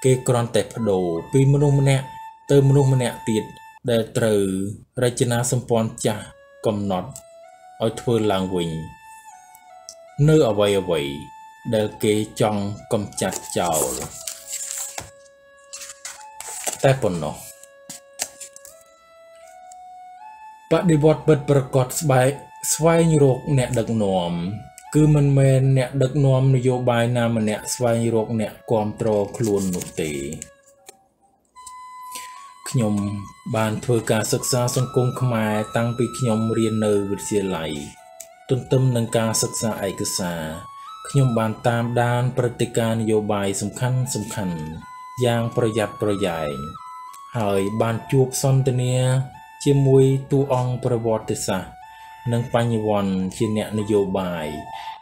เกกรอนแต่พโดปีมนุมเนตเติมมนุมเนตติดเดตรรจนาสมปอนจะกำหนดเอาเพื่อลางวิญเนื้อเอาไว้เอาไว้เดเกจองกำจัดเจ้าแต่ปนนปฏิบัติเปิดประกอบสบายสวายโรคเนดักนอมคือมันเมนเนดักนอมนโยบายนามันเนสวายโรคเนความตรอคลุนนุตีขยมบานเพื่อการศึกษาสังคมขมายตั้งปีขยมเรียนเนวิทยาลัยต้นตำหนังการศึกษาเอกสารขยมบานตามด้านปฏิการนโยบายสำคัญสำคัญอย่างประหยัดประหยัดหายบานจูบซอนเตเนียเชี่ยมวยตูอองประวัติศาสตร์นังปัญญวันเชี่ยเนนโยบาย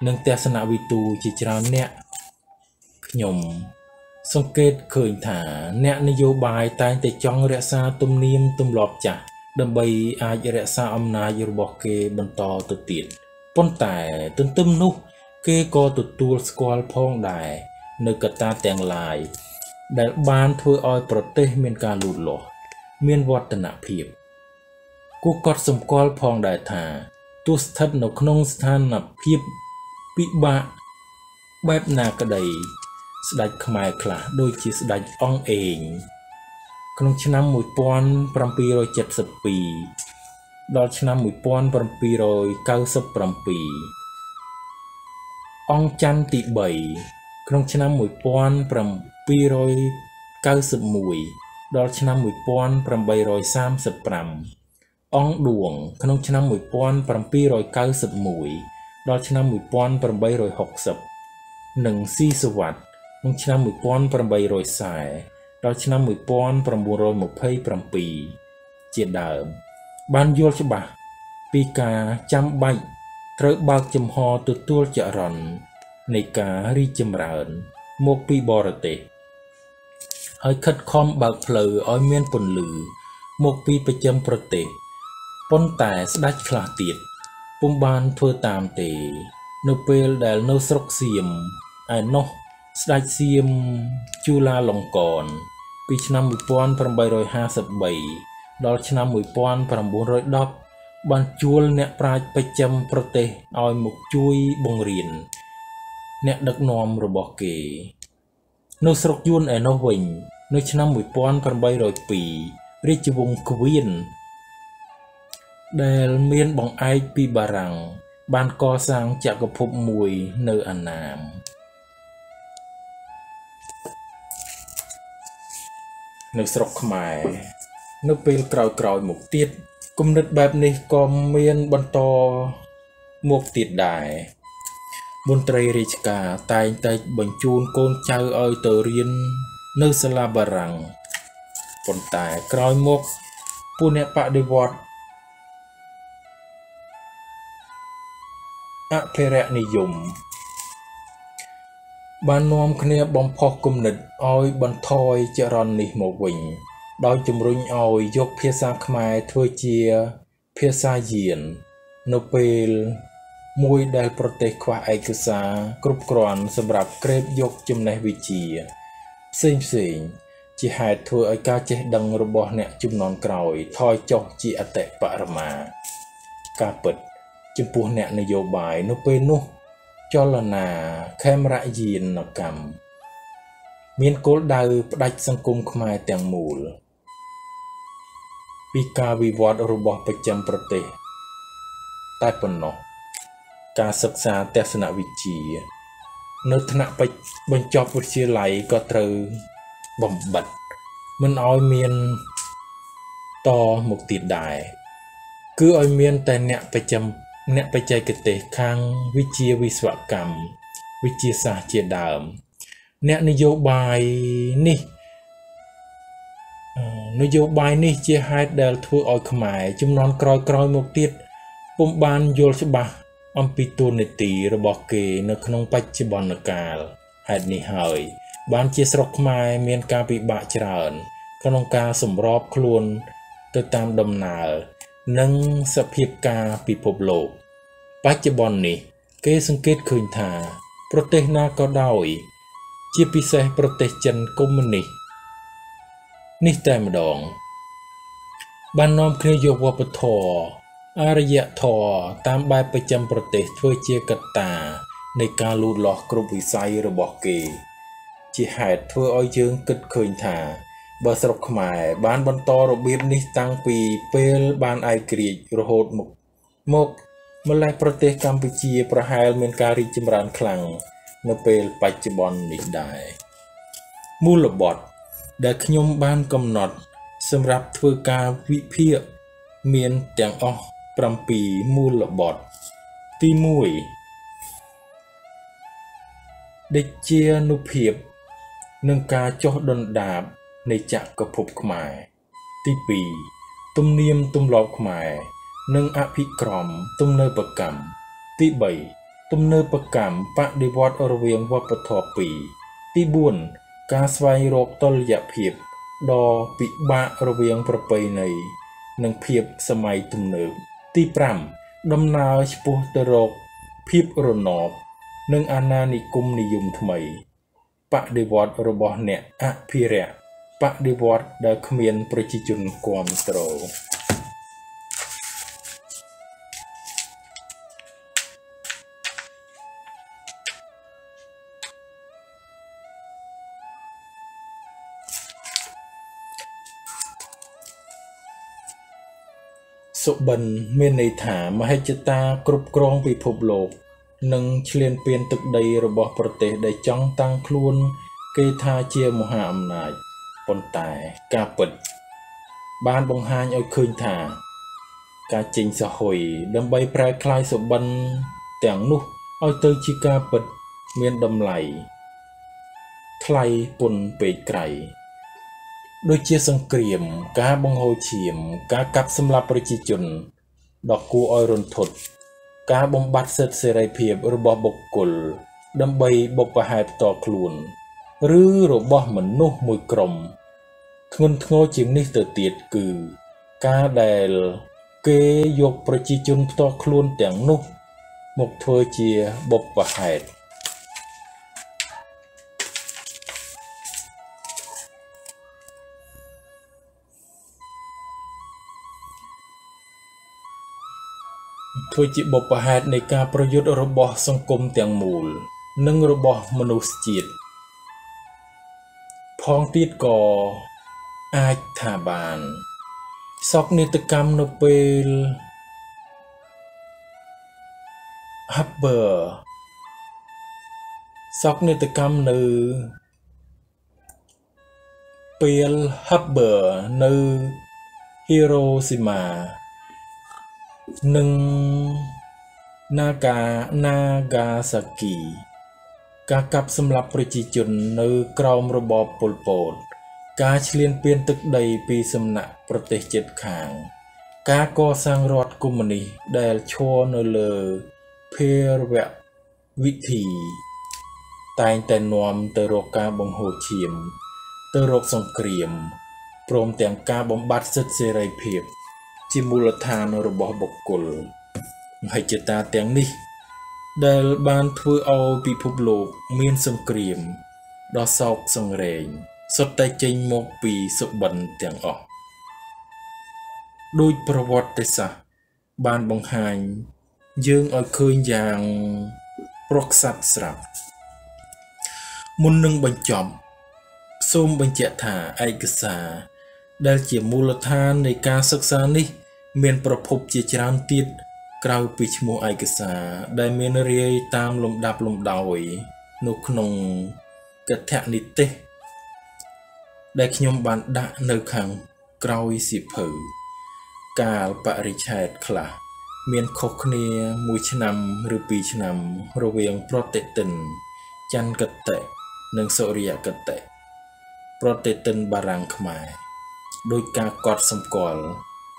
นังเทศนาวิตูจิจราเนขยมสังเกตเคยถาเนนโยบายตายแต่จองเรศาตุมเนียมตุมหลอบจ่ะดับใบอาเรศาอำนาจยรบเกบรรทอตุติดปนแต่ตึ้มตึ้มนุกเกกอตุตูสกอลพองได้ในกตาแตงลายได้บานเพื่อออยประเทศเมียนการหลุดหล่อเมียนวัฒนเพียบกูกอดสมกอลพองได้ทาตุสทัดนกนงสถานเพียบปิบะแบบนากระไดสดายขมายคลาโดยจีสดายอ่องเองขนมชนะมวยป้อนประมปีรอยเจ็ดสิบปีดอชนะมวยป้อนประมปีรอยเก้าสิบประมปีอ่องจันติใบขนมชนะมวยป้อนประมปีรอยเก้าสิบมวยดอลชนะมวยป้อนประมใบรอยสามสิบปรำอ่องดวงขนมชนะมวยป้อนประมปีรอยเก้าสิบมวยดอลชนะมวยป้อนประมใบรอยหกสิบหนึ่งสี่สวัสดิ์ขนมชนะมวยป้อนประมใบรอยสายดอลชนะมวยป้อนประมบุรอยหมกเพ่ประมปีเจียดามบันโยลฉบับปีกาจำใบเตะบากจำฮอตัวตัวจะรันในการีจำรันมกปีบอระเตให้คัดคอมบากเพลออ้อยเมียนปนหลือมกปีประจำประเต ปนแต่สดัชคลาติดปุ่มบานเพื่อตามเตะโนเปลได้โนสกเซียมไอโนสดัชเซียมจุฬาลงกรณ์ปีชนะมวยปอนพรำใบรอยห้าสิบใบดอลชนะมวยปอนพรำบุญรอยดับบานจวนเนี่ยปลายไปจำประเทศออยหมกจุยบงเรียนเนี่ยดักนอมระบอกเกโนสกยุนไอโนวิงโนชนะมวยปอนพรำใบรอยปีริจวงควีนเดลเมียนบองไอปีบารังบานกอสร้างจากกระพบมวยเนออานามในสรกขมายนกเป็นกรอยกรอยหมกติดกุมนิดแบบนี้ก็เมียนบรรทอหมกติดได้บนตรีริจกาตายตายบรรจูนโกนเจ้าออยเตอเรียนเนอสลาบารังปนตายกรอยหมกปูเนปะเดวอดอภิรักษ์นิยมบ้านนอมคเนบอมพอกลุ่มหนึ่งออยบันทอยเจรอนนิหมวิงดอยจุมรุ่งออยยกเพียซาขมายทวเจียเพียซาเยียนโนเปลมวยได้โปรเตคว่าไอคุซากรุบกรอนสำหรับเกรบยกจุมในวิจีเซิงเซิงจีหายทัวไอกาเจดังระบอเนี่ยจุมนอนกรอยทอยจอกจีอเตะปารมากาเปิดจุปูเนี่ยนโยบายนุเปนุจลนาแคมระยีนกรรมมีนโกลดาวประดับสังคมขมายแต่งมูลปีกาวิวัตรบประจำประเทศใต้ปนนกการศึกษาเทศนวิจีนธนะไปบรรจบวิทยาลัยก็เตอบ่มบัดมันอ้อยเมียนต่อหมกติดได้คืออ้อยเมียนแต่เนี่ยไปจำเนี่ยไปใจกิเตะค้างวิเชียวิศวกรรมวิเชียศาสตร์เจดามเนี่ยนโยบายนี่นโยบายนี่เจียไฮเดลทัวออยขมายจำนวนกรอยกรอยหมกติดปุ่มบานโยลสบะอัมพิตูนิตีระบอกเกนขนมปัจจุบันกาลไฮนี่เฮยบานเจียสรกขมายเมียนกาปิบะเจริญขนมกาสมรอบคลวนติดตามดำนานังสภีกาปิภพโลกปัจจุบันนี้เกสังเกตคืนทาประเทศนาก็ได้เจียพิเศษประเทศจันกุมนินิแต่มดองบ้านน้อมเคยโยกวัปทออารยะทอตามใบประจำประเทศช่วยเจียกัตตาในการลูดหลอกกรุบวิสัยระบอกเกจีหายเพื่ออ้อยเยื้องเกิดคืนทาบาสรกหมายบ้านบรรทอระเบียบนี้ตั้งปีเปลบ้านไอกรีกระโหดมกมกเมื่อแลประเทศกัมพูชีประหายเมียนการิจมรันคลังนเปลปัจจุบันนี้ได้มูลบทได้ขยมบ้านกำหนดสำหรับทัวการวิเพียเมียนแต่งออกประปีมูลบทที่มุยเดเจียนุเพียบนังกาจอดนดาบในจักรภพขมายที่ปีตุมเนียมตุมหลอกขมายนึ่งอภิกรมตุมเนปกรรมที่ใบตุมเนปกรรมปะดิวัตอรเวียงวัปทอปีที่บุญการสวายโรคตลยะเพียบดอปิบะระเวียงประไปในหนึ่งเพียบสมัยตุมเนปที่ปรำดำนาชปุตโรคเพียบรนอบหนึ่งอนานิกุมนิยมทำไมปะดิวัตระบอเนะอภิเรปฏิวัติได้เขมียนประจิจุนความโตสุบันเมนัยถามให้จิตากรุบกรองปิภพโลกหนึ่งเฉลียนเปลี่ยนตึกใดระบอบประเทศได้จ้องตั้งคลุนเกธาเจียมหาอำนาจปนแต่กาเปิดบ้านบงหานเอาคืนทางกาจิงสะหอยดำใบแปรคลายสบันแต่งนุกเอาเตยชิกาเปิดเมียนดำไหลไคลปนเปยไกรโดยเชียสังเกรียมกาบงโฮเฉียมกากับสำหรับประจิจุนดอกกูออยรนทดกาบงบัดเสดเสไรเพียบระบอบบกุลดำใบบกประหายต่อคลูนหรือระบอบเหมือนนุกมวยกรมเงินโง่จิมนี่เติร์ดเตียดคือการเดล เกยกประจิจุนต่อคลุนแต่งนุมกเธอเจียบกประหายเธอจีบกประหายในการประยุทธ์ระบอบสังคมแต่งมูลนั่งระบอบมนุษย์จิตพ้องติดก่ออาถาบานสอกนิตกรรมนเปลฮับเบอร์สอกนิตกรรมนือเปลฮับเบอร์นือฮิโรชิมาหนึ่งนากานากาซากิกากับสำหรับประชาชนในกรมระบอบปลปดการเฉลี่ยเปลี่ยนตึกใดปีสำนักประเทศเจ็ดขางการก่อสร้างรถกุมณีได้ชัวเนเลเพรเววิธีตายแต่นวมเตโรกาบงโหเชียมเตโรกสงเกรียมพร้อมแต่งกาบำบัดสิทธิเสรีภาพจิมูลธานระบอบบุคคลให้เจตาแต่งนี้ได้บานทั่วเอาปีพบโลกเมียนสงเกรียมดอสอกสงเรงสดใจใจโมกปีสบันเตียงออกด้วยประวัติศาสตร์บานบังหายยืงเอาคืนอย่างปรกสัตสลับมุนนึงบรรจอมส้มบรรเจถาไอกษาได้เจียมูลธานในการศึกษานี้เมียนประพบเจจานติดกล่าวปิชโมไอกษาได้เมนเรียตามลมดับลมดาวนุขนงกระแทกนิเตได้ขยมบันดาเนื้อขังกล่าวสิบเผือกาลปริชาตคลาเมียนคบเนียมุชนำหรือปีชนำระเวียงโปรเตตินจันกเตะนังโซเรียกเตะโปรเตตินบารังขมายโดยการกอดสมกอล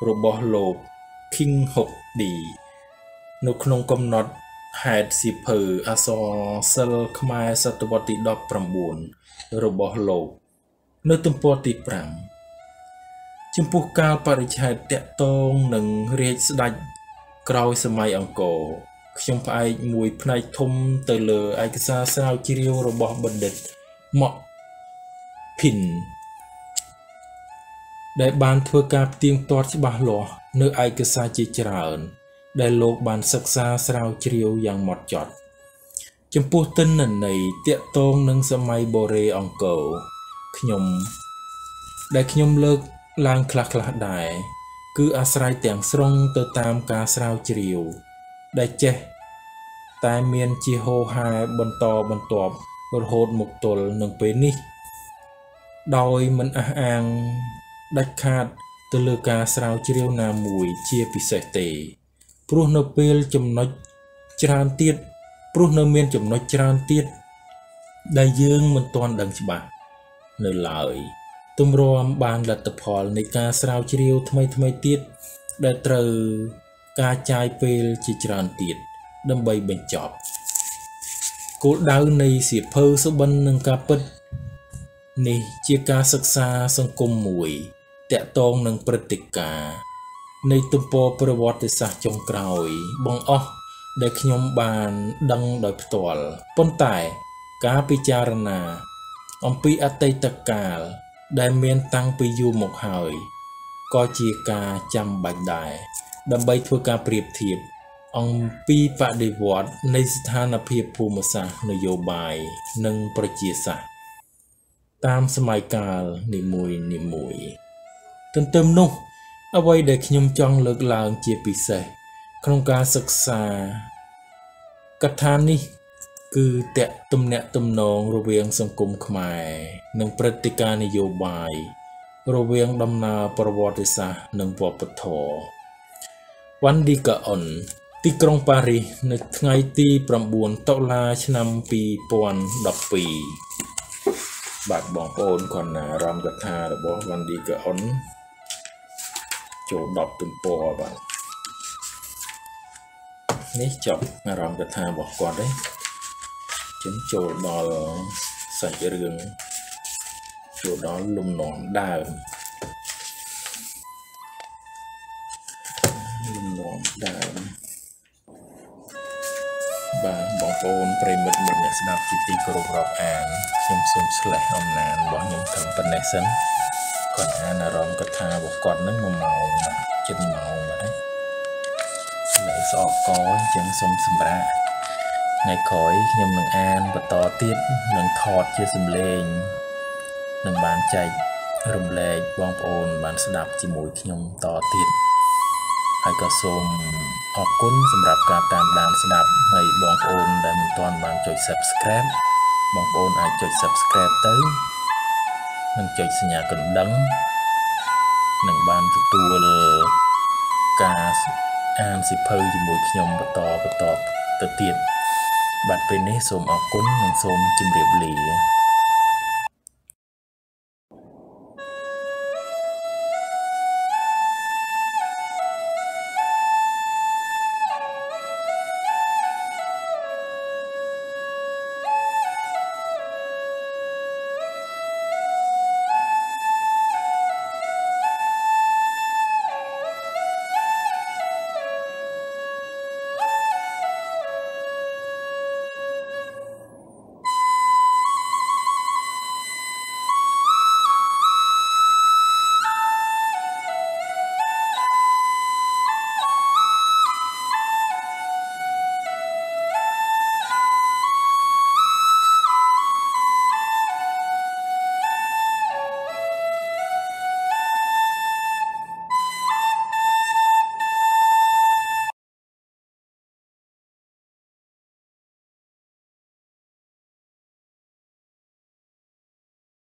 รบโลกคิงหกดีนุขนงกำหนดหายสิเผืออาซอเซลขมายสัตวติดอกประมูลรบโลกในตุ่มปฏิปรังจมพูกาลปริชัยเตะตงหนึ่งเรียสดัยกราวสมัยอังกอร์ชมพายมวยพนายทมเตลอไอกษาสาวจิริวระบอบบัณฑิตเหมาะพินได้บานเพื่อการเตียงตอดฉบับหล่อเนื้อไอกษาจิจรานได้โลกบานศึกษาสาวจิริวอย่างหมดจดจมพูต้นหนึ่งในเตะตงหนึ่งสมัยโบเรอังกอร์ขยมได้ขยมเลิกลางคลักคลักได้คืออาศัยแต่งสรงเติตามการสาวจิริวได้เจตายเมียนจีโฮไฮบนตอบนตอบบนโฮดหมกตลหนึ่งเป็นนี่โดยมันอ่างดัดขาดเตลือการสาวจิริวนามุยเชียพิเศษเตปรุนเปลจำนวนจานเตียดปรุนเมียนจำนวนจานเตียดได้ยืงมันตอนดังฉบับเนื้อลายตุ่มรวมบางลัตพอลในการสาวจิริวทำไมทำไมติดได้เตอการาจายเปลจิจารติดดับใบเบญจอบกูดาวในเสียเพอสบันนังกาปดนี่เจียการศึกษาสังคมมวยแต่ตองนังปฏิกาในตุ่มปอประวัติศาสตร์จงกรอยบองอ๊อได้ขยมบานดังโดยตอลปนตายการพิจารณาอมปีอตตะกาลได้เมียนตั้งไปยูหมกหอยก็จีกาจำบัดได้ดับใบทัวการเปรียบเทียบอมปีปฏิวัติในสถานเพียบภูมิศาสตร์นโยบายหนึ่งประจีศาสตร์ตามสมัยกาลนิมวยนิมวยเติมเติมนุ่งเอาไว้เด็กยมจองเลิกลางเจียปิเสกโครงการศึกษากระทานนี้คือแตะตุ่มแนตุ่มนองระเวียงสังคมขมายหนึ่งปฏิการนโยบายระเวียงดำนาประวัติศาสตร์หนึ่งปปทวันดีกะอ่อนที่กรุงปารีสในไงตีประบวนตุลาชนำปีปอนดับปีบาดบองโอนก่อนนารำกระทาระบอกวันดีกะอ่อนโจดับตุ่มปอบ้างนี่จบนารำกระทาบอกก่อนได้ฉันโจดอลใส่เรื่องโจดอลลุมหนองดาว បងដើមបាទបងប្អូនប្រិយមិត្តអ្នកស្ដាប់ជាទីគោរពរាប់អានខ្ញុំសូមឆ្លះអំណានរបស់ខ្ញុំត្រឹមប៉ុណ្ណេះសិនគាត់អានអារម្មណ៍គាត់ថារបស់គាត់នឹងមួយម៉ោងចិត្តម៉ោងបាទនៅស្អកកអញ្ចឹងសូមសម្រាប់ថ្ងៃក្រោយខ្ញុំនឹងអានបន្តទៀតនឹងថតជាសំឡេងនឹងបានចែករំលែកបងប្អូនបានស្ដាប់ជាមួយខ្ញុំតទៀតហើយក៏សូមអរគុណសម្រាប់ការតាមដានស្ដាប់ហើយបងប្អូនដែលមិនទាន់បានចុច Subscribe បងប្អូនអាចចុច Subscribe ទៅនិងចុចសញ្ញាកណ្ដឹងនឹងបានទទួលការអានសិភៅជាមួយខ្ញុំបន្តបន្តទៅទៀតបាទពេលនេះសូមអរគុណនិងសូមជម្រាបលា